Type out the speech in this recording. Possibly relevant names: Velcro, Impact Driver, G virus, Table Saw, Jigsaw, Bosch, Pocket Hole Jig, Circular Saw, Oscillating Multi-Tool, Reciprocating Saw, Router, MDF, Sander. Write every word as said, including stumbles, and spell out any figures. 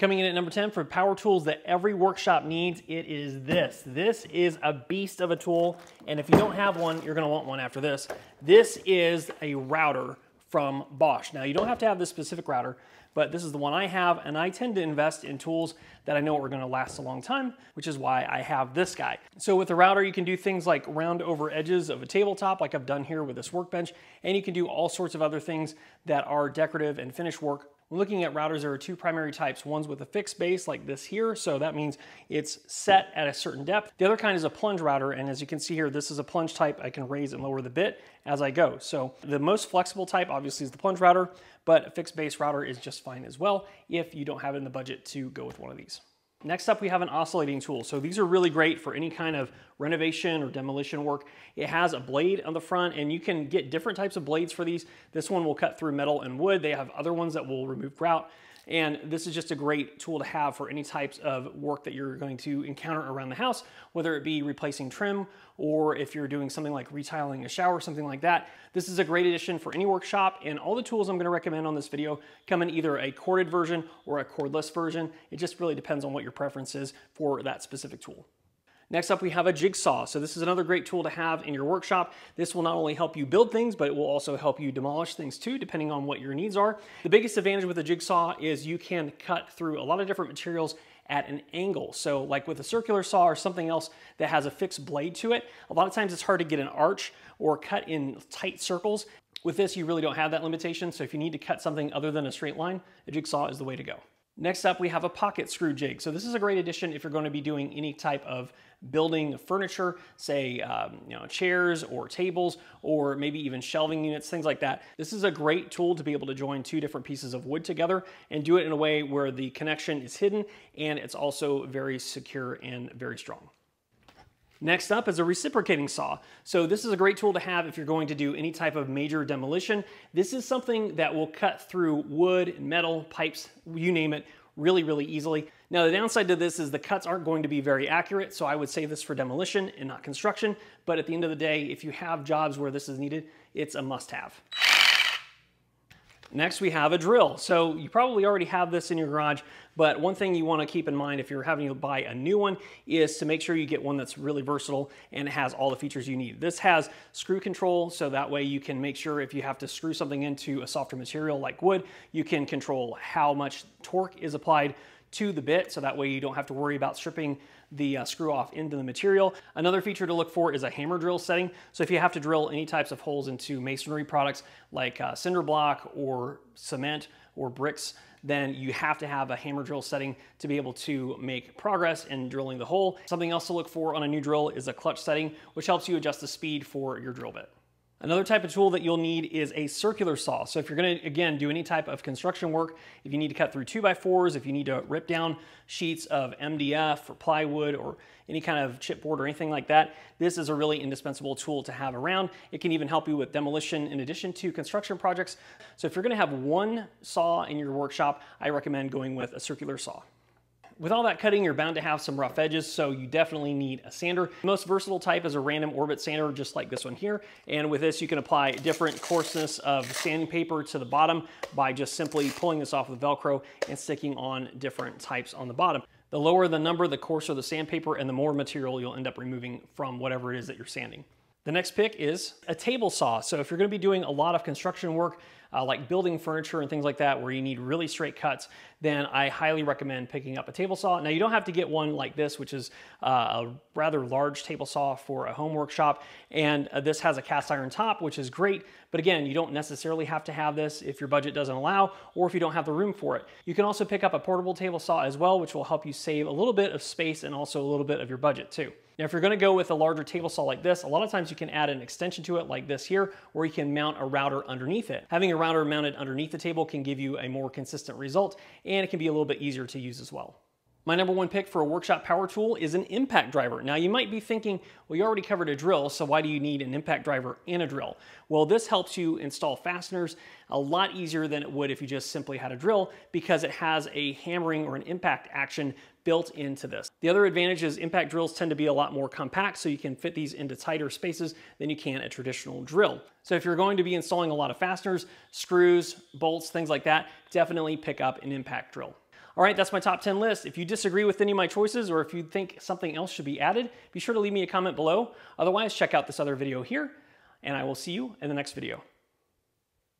Coming in at number ten for power tools that every workshop needs, it is this. This is a beast of a tool, and if you don't have one, you're gonna want one after this. This is a router from Bosch. Now, you don't have to have this specific router, but this is the one I have, and I tend to invest in tools that I know are gonna last a long time, which is why I have this guy. So with the router, you can do things like round over edges of a tabletop, like I've done here with this workbench, and you can do all sorts of other things that are decorative and finish work. When looking at routers, there are two primary types. One's with a fixed base like this here, so that means it's set at a certain depth. The other kind is a plunge router, and as you can see here, this is a plunge type. I can raise and lower the bit as I go. So the most flexible type obviously is the plunge router, but a fixed base router is just fine as well if you don't have it in the budget to go with one of these. Next up, we have an oscillating tool. So these are really great for any kind of renovation or demolition work. It has a blade on the front, and you can get different types of blades for these. This one will cut through metal and wood. They have other ones that will remove grout. And this is just a great tool to have for any types of work that you're going to encounter around the house, whether it be replacing trim or if you're doing something like retiling a shower or something like that. This is a great addition for any workshop, and all the tools I'm gonna recommend on this video come in either a corded version or a cordless version. It just really depends on what your preference is for that specific tool. Next up, we have a jigsaw. So this is another great tool to have in your workshop. This will not only help you build things, but it will also help you demolish things too, depending on what your needs are. The biggest advantage with a jigsaw is you can cut through a lot of different materials at an angle. So like with a circular saw or something else that has a fixed blade to it, a lot of times it's hard to get an arch or cut in tight circles. With this, you really don't have that limitation. So if you need to cut something other than a straight line, a jigsaw is the way to go. Next up, we have a pocket screw jig. So this is a great addition if you're going to be doing any type of building furniture, say um, you know, chairs or tables, or maybe even shelving units, things like that. This is a great tool to be able to join two different pieces of wood together and do it in a way where the connection is hidden, and it's also very secure and very strong. Next up is a reciprocating saw. So this is a great tool to have if you're going to do any type of major demolition. This is something that will cut through wood, metal, pipes, you name it, really, really easily. Now, the downside to this is the cuts aren't going to be very accurate, so I would save this for demolition and not construction. But at the end of the day, if you have jobs where this is needed, it's a must-have. Next, we have a drill. So you probably already have this in your garage, but one thing you want to keep in mind if you're having to buy a new one is to make sure you get one that's really versatile and has all the features you need. This has screw control, so that way you can make sure if you have to screw something into a softer material like wood, you can control how much torque is applied to the bit, so that way you don't have to worry about stripping the uh, screw off into the material. Another feature to look for is a hammer drill setting. So if you have to drill any types of holes into masonry products like uh, cinder block or cement or bricks, then you have to have a hammer drill setting to be able to make progress in drilling the hole. Something else to look for on a new drill is a clutch setting, which helps you adjust the speed for your drill bit. Another type of tool that you'll need is a circular saw. So if you're gonna, again, do any type of construction work, if you need to cut through two by fours, if you need to rip down sheets of M D F or plywood or any kind of chipboard or anything like that, this is a really indispensable tool to have around. It can even help you with demolition in addition to construction projects. So if you're gonna have one saw in your workshop, I recommend going with a circular saw. With all that cutting, you're bound to have some rough edges, so you definitely need a sander. The most versatile type is a random orbit sander, just like this one here. And with this, you can apply different coarseness of sandpaper to the bottom by just simply pulling this off with Velcro and sticking on different types on the bottom. The lower the number, the coarser the sandpaper, and the more material you'll end up removing from whatever it is that you're sanding. The next pick is a table saw. So if you're gonna be doing a lot of construction work, uh, like building furniture and things like that, where you need really straight cuts, then I highly recommend picking up a table saw. Now, you don't have to get one like this, which is uh, a rather large table saw for a home workshop. And uh, this has a cast iron top, which is great. But again, you don't necessarily have to have this if your budget doesn't allow, or if you don't have the room for it. You can also pick up a portable table saw as well, which will help you save a little bit of space and also a little bit of your budget too. Now, if you're gonna go with a larger table saw like this, a lot of times you can add an extension to it like this here, or you can mount a router underneath it. Having a router mounted underneath the table can give you a more consistent result, and it can be a little bit easier to use as well. My number one pick for a workshop power tool is an impact driver. Now, you might be thinking, well, you already covered a drill, so why do you need an impact driver and a drill? Well, this helps you install fasteners a lot easier than it would if you just simply had a drill, because it has a hammering or an impact action built into this. The other advantage is impact drills tend to be a lot more compact, so you can fit these into tighter spaces than you can a traditional drill. So if you're going to be installing a lot of fasteners, screws, bolts, things like that, definitely pick up an impact drill. All right, that's my top ten list. If you disagree with any of my choices or if you think something else should be added, be sure to leave me a comment below. Otherwise, check out this other video here, and I will see you in the next video.